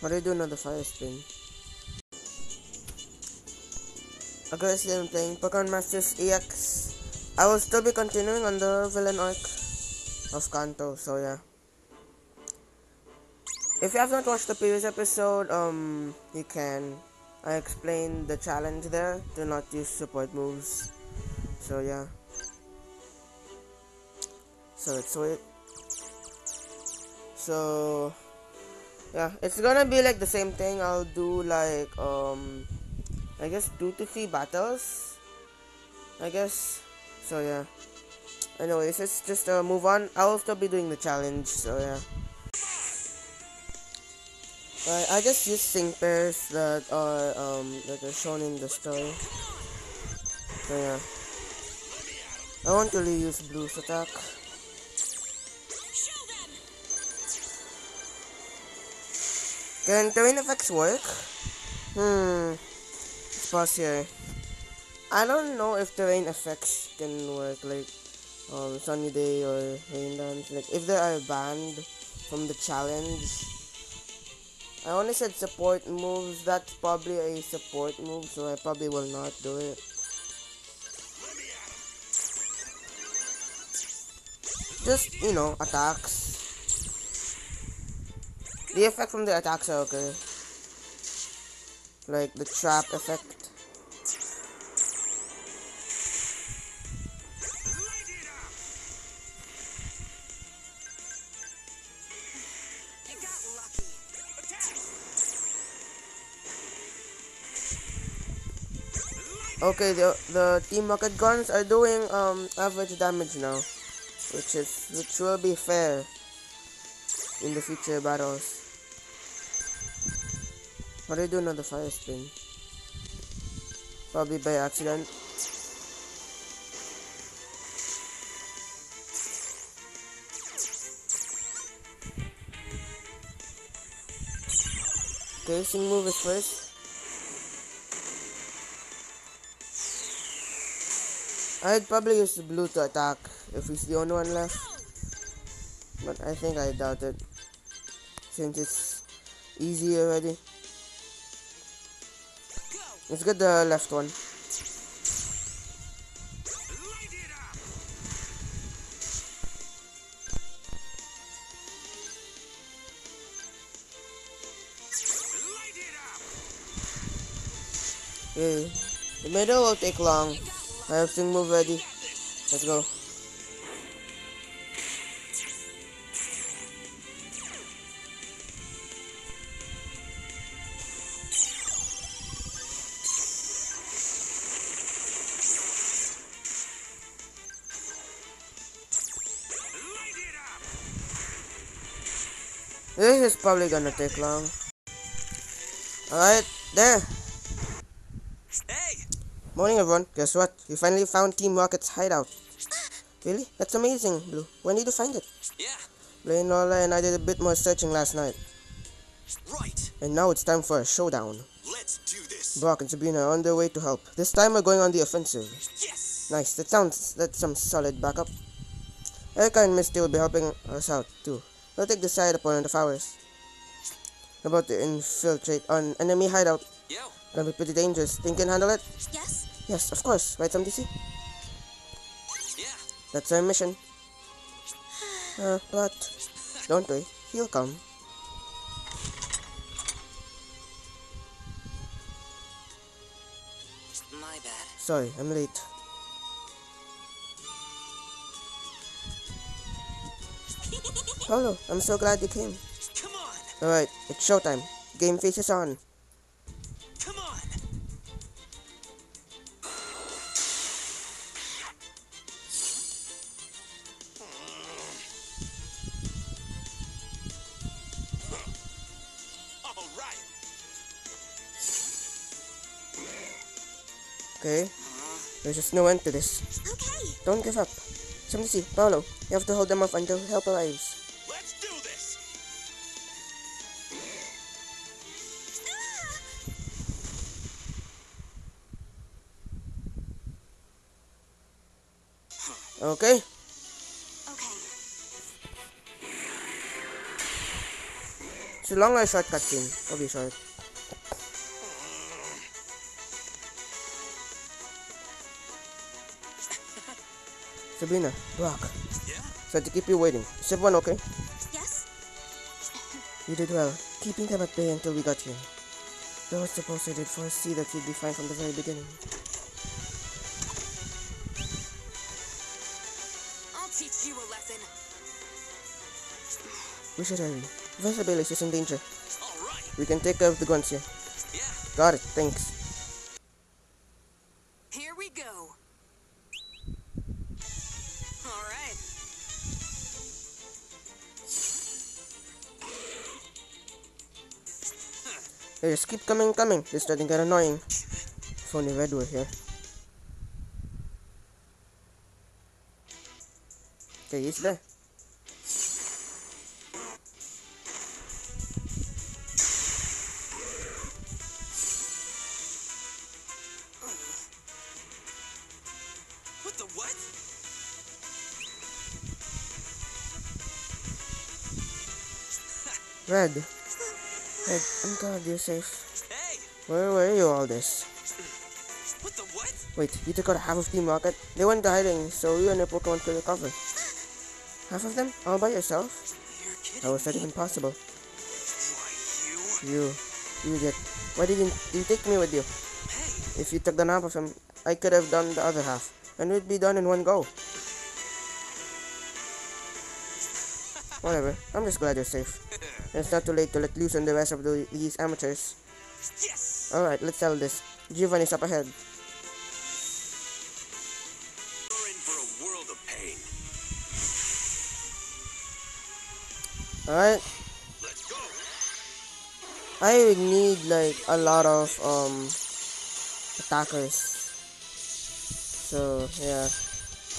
What do you do now? The fire spin. Okay, so I'm playing Pokemon Masters EX. I will still be continuing on the villain arc of Kanto, so yeah. If you have not watched the previous episode, you can. I explained the challenge there, do not use support moves. So yeah. So let's wait. So yeah, it's gonna be like the same thing. I'll do like I guess 2 to 3 battles, I guess. So yeah. Anyways, let's just move on. I'll still be doing the challenge, so yeah. I just use sync pairs that are shown in the story. So yeah. I won't really use Blue's attack. Can terrain effects work? Let's pause here. I don't know if terrain effects can work, like sunny day or rain dance. Like if they are banned from the challenge. I only said support moves. That's probably a support move, so I probably will not do it. Just, you know, attacks. The effect from the attacks are okay. Like the trap effect. Okay, the Team Rocket guns are doing average damage now, which will be fair in the future battles. What do you do another fire spin? Probably by accident. Okay, so move is first. I'd probably use the Blue to attack if he's the only one left, but I think I doubt it since it's easy already. Let's get the left one. Okay, the middle will take long. I have sync move ready. Let's go. This is probably gonna take long. Alright, there. Morning everyone, guess what? We finally found Team Rocket's hideout. Really? That's amazing, Blue. When did you find it? Yeah. Blaine, Lola, and I did a bit more searching last night. Right. And now it's time for a showdown. Let's do this. Brock and Sabina are on their way to help. This time we're going on the offensive. Yes. Nice, that's some solid backup. Erika and Misty will be helping us out too. They'll take the side opponent of ours. We're about to infiltrate an enemy hideout. Yo. Gonna be pretty dangerous. Think you can handle it? Yes. Yes, of course. Right, some DC? Yeah. That's our mission. But don't worry, he'll come. My bad. Sorry, I'm late. Hello, I'm so glad you came. Come on. Alright, it's showtime. Game face is on. Okay, there's just no end to this. Okay. Don't give up. Something to see, Paolo. You have to hold them off until help arrives. Let's do this. Okay. Okay. It's a longer shortcut thing. It'll be short. Sabina, Brock. Yeah? So to keep you waiting. Step one, okay? Yes. You did well, keeping them at bay until we got here. Though I suppose I did foresee that you'd be fine from the very beginning. I'll teach you a lesson. We should hurry. Vanessa Bailey is in danger. All right. We can take care of the guns here. Yeah. Got it, thanks. Here we go. They just keep coming. This doesn't get annoying. If only Red were here. Okay, he's there. What the what? Red. Red, I'm glad you're safe. Hey. Where were you all this? What the what? Wait, you took out half of Team Rocket? They went hiding, so you and your Pokemon could recover. Half of them? All by yourself? How was that even possible? Why you? You idiot. Why didn't you take me with you? Hey. If you took the half of them, I could have done the other half, and we'd be done in one go. Whatever, I'm just glad you're safe. It's not too late to let loose on the rest of these amateurs. Yes. Alright, let's settle this. Giovanni's up ahead. You're in for a world of pain. Alright. Let's go. I would need like a lot of attackers. So yeah.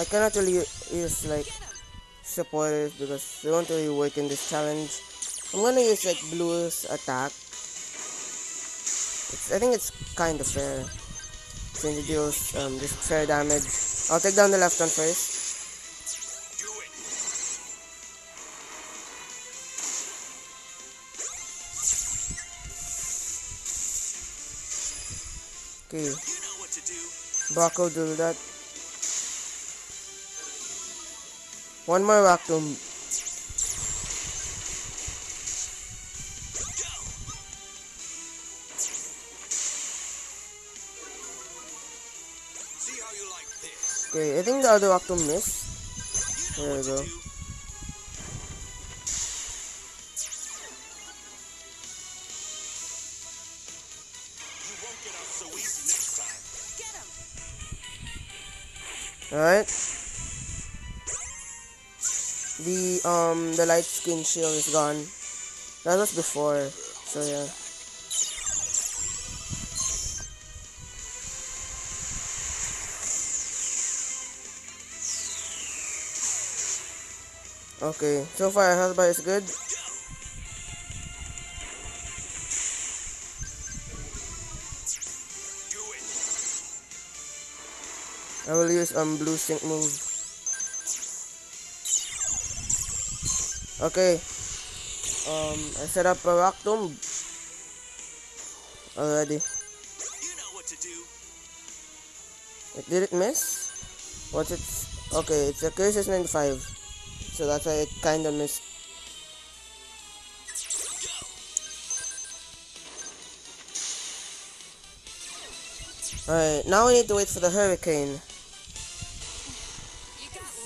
I cannot really use like supporters because they won't really work in this challenge. I'm gonna use like Blue's attack. I think it's kind of fair since it deals just fair damage. I'll take down the left one first. Do it. Okay. You know what to do. Brock will do that. One more rock tomb. Okay, I think the other Octo missed. There we go. Alright. The light skin shield is gone. That was before, so yeah. Okay, so far our health bar is good. I will use Blue sync move. Okay. I set up a rock tomb already. You know what to do. Wait, did it miss? What's it? Okay, it's a curse 95. So that's why it kinda missed. Alright, now we need to wait for the hurricane.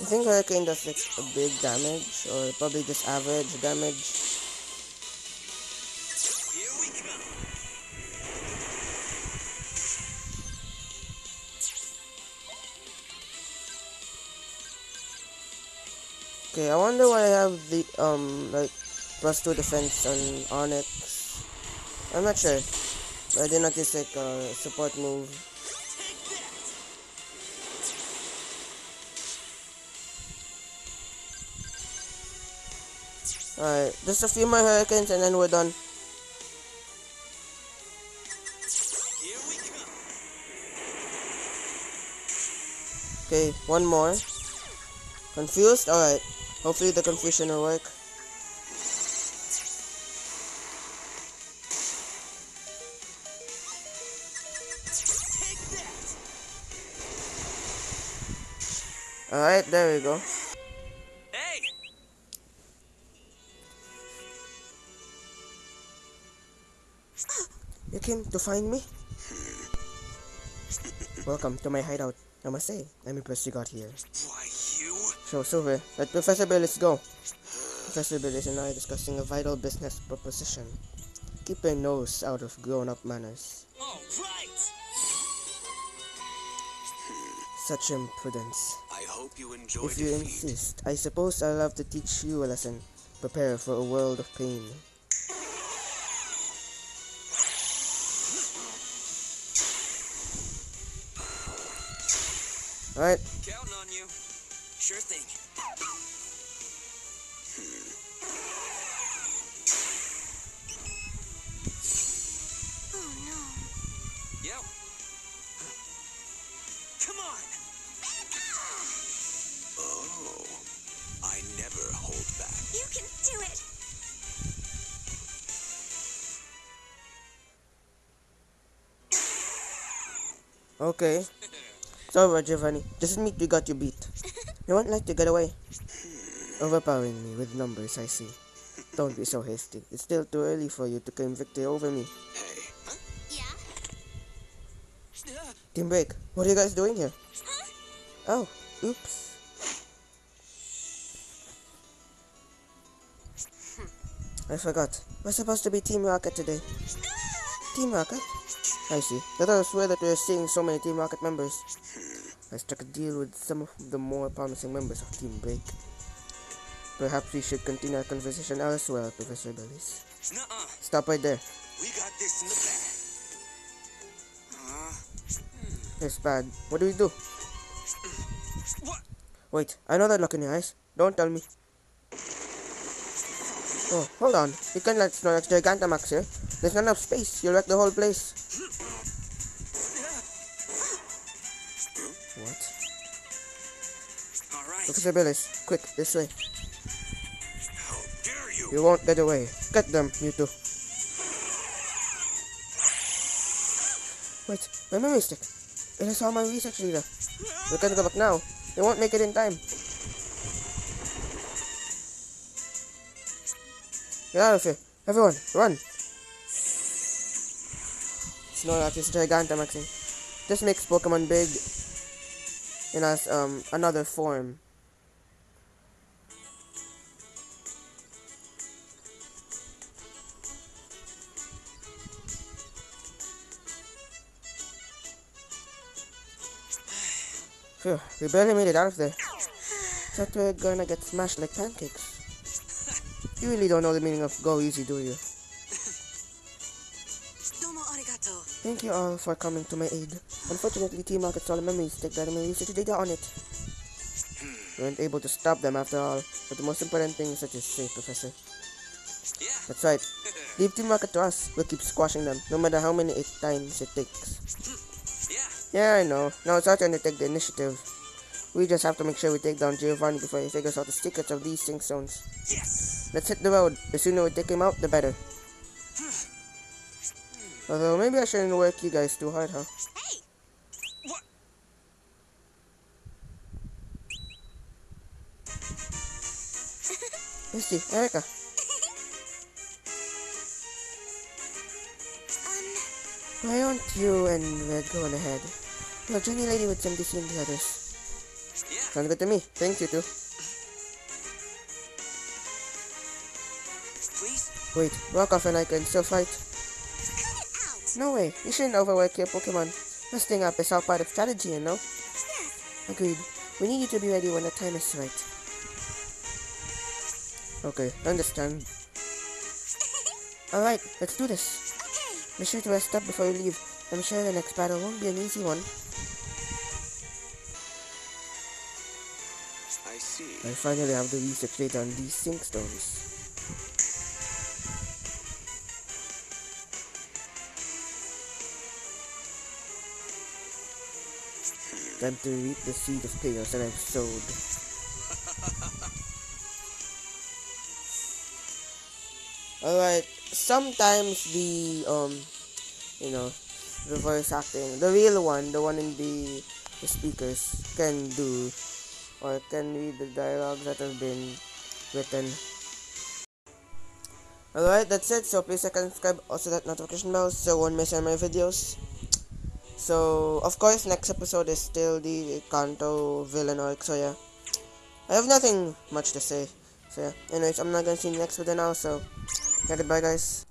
I think hurricane does like a big damage or probably just average damage. Here we go. Okay, I wonder why I have the like +2 defense on Onyx. I'm not sure. I did not use like a support move. Alright, just a few more hurricanes and then we're done. Here we go. Okay, one more. Confused? Alright. Hopefully the confusion will work. Alright, there we go. Hey. You came to find me? Welcome to my hideout. I must say, I'm impressed you got here. Why you? So, Silver, let Professor Bayliss go. Professor Bayliss and I are discussing a vital business proposition. Keep your nose out of grown-up manners. All right. Such imprudence. I hope you enjoy. If you insist, I suppose I'll have to teach you a lesson. Prepare for a world of pain. Alright. Counting on you. Sure thing. Oh no. Yep. Come on. Oh. I never hold back. You can do it. Okay. Sorry, Giovanni. Just admit you got your beat. You won't like to get away. Overpowering me with numbers, I see. Don't be so hasty. It's still too early for you to claim victory over me. Hey. Huh? Yeah? Team Break, what are you guys doing here? Huh? Oh, oops. I forgot. We're supposed to be Team Rocket today. Team Rocket? I see. I thought I swear that we are seeing so many Team Rocket members. I struck a deal with some of the more promising members of Team Break. Perhaps we should continue our conversation elsewhere, Professor Bayliss. Stop right there. We got this in the bag. It's bad. What do we do? What? Wait, I know that look in your eyes. Don't tell me. Oh, hold on. You can't let Snorlax Gigantamax here. There's not enough space. You'll wreck the whole place. What? All right. Professor Bayliss, quick, this way. How dare you? You won't get away. Get them, Mewtwo. Wait, my memory stick. It is all my research leader. We can't go back now. They won't make it in time. Get out of here. Everyone, run! Snorlax is Gigantamaxing. This makes Pokemon big in us, another form. Phew, we barely made it out of there. Except we're gonna get smashed like pancakes. You really don't know the meaning of go easy, do you? Thank you all for coming to my aid. Unfortunately, Team Rocket's all memories take that my research data on it. We weren't able to stop them after all, but the most important thing is that you're safe, Professor. Yeah. That's right. Leave Team Rocket to us. We'll keep squashing them, no matter how many times it takes. Yeah, I know. Now it's our turn to take the initiative. We just have to make sure we take down Giovanni before he figures out the secrets of these sync zones. Yes! Let's hit the road. The sooner we take him out, the better. Although maybe I shouldn't work you guys too hard, huh? Hey! What? Misty, Erika. Why aren't you and Red going ahead? Your journey lady with some decent the others. Sounds good to me. Thank you too. Please? Wait, Brock and I can still fight. No way, you shouldn't overwork your Pokemon. Messing up is all part of strategy, you know? Yeah. Agreed. We need you to be ready when the time is right. Okay, understand. Alright, let's do this. Okay. Be sure to rest up before you leave. I'm sure the next battle won't be an easy one. I finally have the research data on these sync stones. Time to reap the seed of chaos that I've sowed. Alright, sometimes the, you know, reverse acting, the real one, the one in the speakers, can do or can read the dialogues that have been written. Alright, that's it. So please like and subscribe, also that notification bell so won't miss any of my videos. So of course next episode is still the Kanto villain arc, so yeah. I have nothing much to say. So yeah, anyways, I'm not gonna see you next video now, so yeah, goodbye guys.